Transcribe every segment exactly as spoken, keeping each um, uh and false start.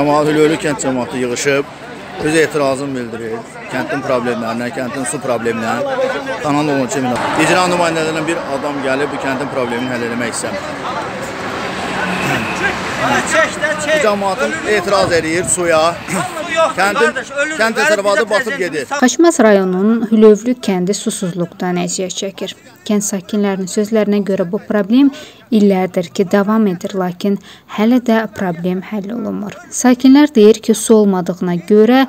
Hülövlü kənd cəmaatı yığışıb, öz etirazını bildirir. Kəndin problemlərinə, kəndin su problemlərinə, Tanhan olun kimi. İcra nümayəndələrindən bir adam gəlib, bu kəndin problemini həll eləmək istəmir. Cəmaatın etiraz edir suya. Kənd təsərrüfatı batıb gedir. Xaçmaz rayonunun Hülövlü kəndi susuzluqdan əziyyət çəkir. Kənd sakinlərinin sözlərinə görə bu problem illərdir ki, davam edir, lakin hələ də problem həll olunmur. Sakinlər deyir ki, su olmadığına görə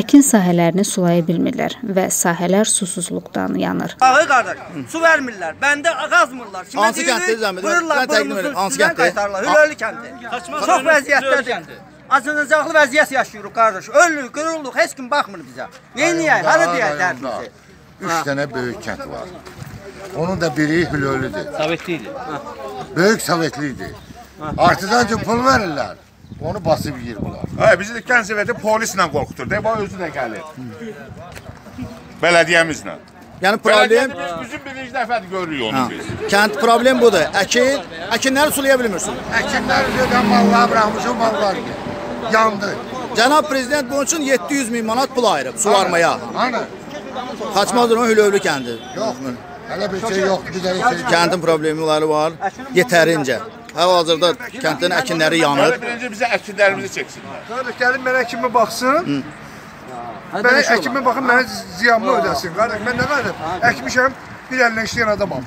əkin sahələrini sulaya bilmirlər və sahələr susuzluqdan yanır. Ağı qardaş, su vermirlər, bəndə qazmırlar. Hansı kənddir zəmidir? Qırırlar, burnumuzun üstündən qaytarlar. Hülövlü kəndi. Çox vəziyyətdədir. Acınacaqlı vəziyyət yaşayırıq qardaş. Ölürük, qırılırıq, heç kim baxmır bizə. Neyniyək, hara deyək dərdimizi? Üç dənə böyük kənd var. Onun da biri Hülövlüdür. Sovetliydi. Böyük sovetliydi. Artıdan ki pul verirlər, onu basıb yiyir bunlar. Bizi də kənd soveti polislə qorxutur. Deyib, özü də gəlir. Bələdiyyəmizlə. Yəni problem bizim birinci dəfədir görürük onu biz. Kənd problem budur. Əkin, əkinləri sulaya bilmirsin. Əkinləri gödən malları bırakmışım, mallar yandı. Cənab Prezident bunun üçün yeddi yüz min manat pul ayırıb suvarmaya. Hani? Xaçmazdır o Hülövlü kəndi. Yox, hələ bir şey yoxdur. Kəndin problemləri var yetərincə. Hal-hazırda kəndin əkinləri yanır. Birinci bizə əkinlərimizi çəksinlər. Gəlin mənə kimi baxsın. Mənə əkimə baxın, mənə ziyamlı ödəsin, qardaş, mən nə qardaş? Əkmişəm, bir əlinə işləyən adamam.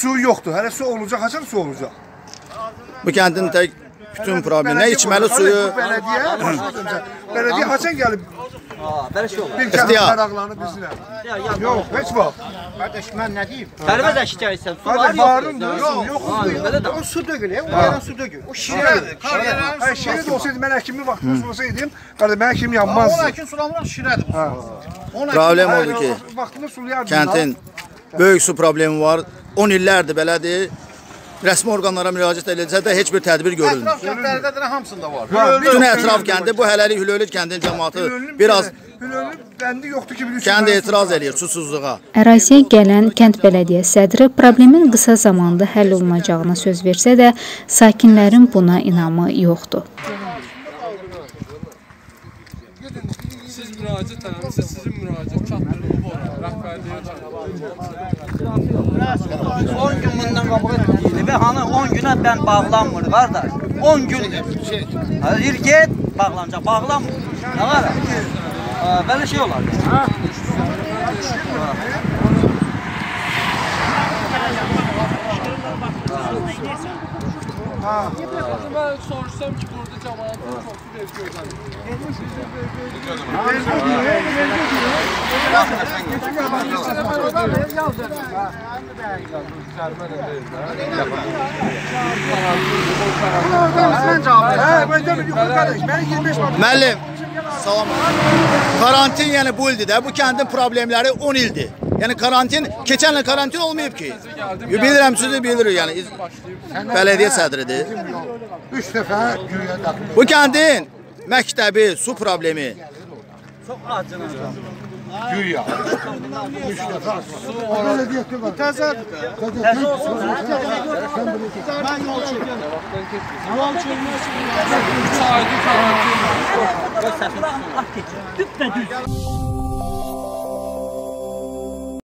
Su yoxdur, hələ su olacaq, haçan su olacaq? Bu kəndin tək bütün problemi, nə içməli suyu? Bələdiyə haçan gəlib, bir kəndin qaraqlanı bizlə. Yox, heç vaxt. Qardaş, mən nə deyim? Dərməz əşkəysən, sular yoxdur. O su dögül, o yerən su dögül. O şirədir. Şirədir olsaydı, mən əkimin vaxtını sulasaydım, qardaş, mən əkim yanmazdı. on əkim sulamıram, şirədir bu sular. Problem oldu ki, kəndin böyük su problemi var. on illərdir belədir. Rəsmi orqanlara müraciət edilsə də heç bir tədbir görülmür. Ətraf kəndlərdə də hamısında var. Bütün ətraf kəndi, bu hələlik Hülövlü kəndin cəmaatı biraz kəndi etiraz edir susuzluğa. Əraziyə gələn kənd bələdiyyə sədri problemin qısa zamanda həll olunacağına söz versə də, sakinlərin buna inamı yoxdur. Siz müraciət edin, siz sizin müraciət çatdırılıb orada, rəhbərliyə çatdırılıb. on gün bundan qabaq etməyir və hanı on günə mən bağlanmır, qardaş. on gündür. İl get, bağlanacaq, bağlanmır. Nə var? Belə şey olar. Ben sorsam ki burada cemaatın çok bir evki özellik. Müəllim, salam. Karantin yani bu ildi de, bu kəndin problemleri on ildir. Yəni karantin, keçənlə karantin olmayıb ki. Bilirəm, sizi bilirik, yəni bələdiyyə sədridir. Üç dəfə güya daxil. Bu kəndin məktəbi, su problemi. Çox acınır. Güya. Üç dəfə su bələdiyyə var. Təzədir. Mən yol çəkirəm. Yol çəkməsin. üç aydır karantin. Düpbədüz.